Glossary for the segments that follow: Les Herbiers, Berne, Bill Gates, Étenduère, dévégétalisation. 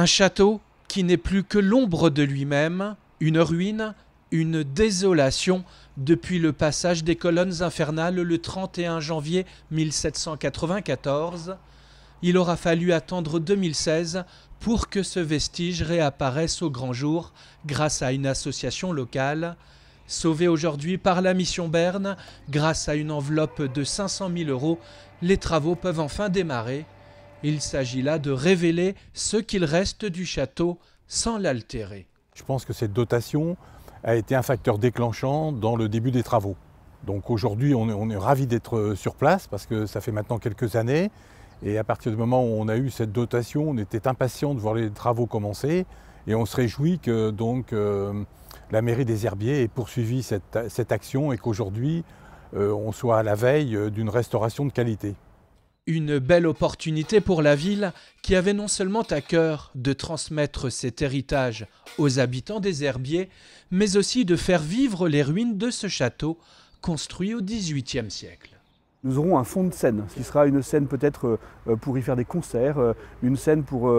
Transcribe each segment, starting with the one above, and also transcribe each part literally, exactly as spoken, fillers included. Un château qui n'est plus que l'ombre de lui-même, une ruine, une désolation depuis le passage des colonnes infernales le trente et un janvier mille sept cent quatre-vingt-quatorze. Il aura fallu attendre deux mille seize pour que ce vestige réapparaisse au grand jour grâce à une association locale, sauvée aujourd'hui par la mission Berne grâce à une enveloppe de cinq cent mille euros, les travaux peuvent enfin démarrer. Il s'agit là de révéler ce qu'il reste du château sans l'altérer. Je pense que cette dotation a été un facteur déclenchant dans le début des travaux. Donc aujourd'hui, on est, on est ravis d'être sur place parce que ça fait maintenant quelques années. Et à partir du moment où on a eu cette dotation, on était impatients de voir les travaux commencer. Et on se réjouit que donc, euh, la mairie des Herbiers ait poursuivi cette, cette action et qu'aujourd'hui, euh, on soit à la veille d'une restauration de qualité. Une belle opportunité pour la ville qui avait non seulement à cœur de transmettre cet héritage aux habitants des Herbiers, mais aussi de faire vivre les ruines de ce château construit au dix-huitième siècle. Nous aurons un fond de scène, ce qui sera une scène peut-être pour y faire des concerts, une scène pour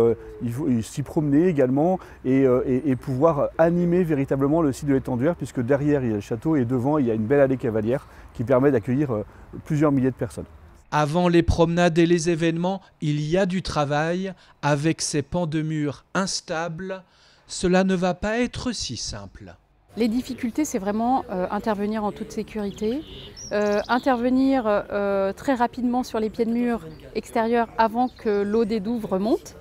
s'y promener également et, et, et pouvoir animer véritablement le site de l'Étenduère, puisque derrière il y a le château et devant il y a une belle allée cavalière qui permet d'accueillir plusieurs milliers de personnes. Avant les promenades et les événements, il y a du travail. Avec ces pans de murs instables, cela ne va pas être si simple. Les difficultés, c'est vraiment euh, intervenir en toute sécurité, euh, intervenir euh, très rapidement sur les pieds de mur extérieurs avant que l'eau des douves remonte.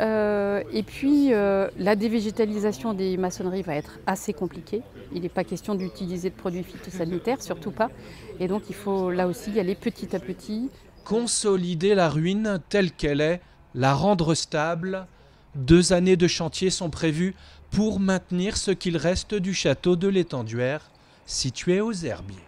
Euh, et puis, euh, la dévégétalisation des maçonneries va être assez compliquée. Il n'est pas question d'utiliser de produits phytosanitaires, surtout pas. Et donc, il faut là aussi y aller petit à petit. Consolider la ruine telle qu'elle est, la rendre stable. Deux années de chantier sont prévues pour maintenir ce qu'il reste du château de l'Étenduère, situé aux Herbiers.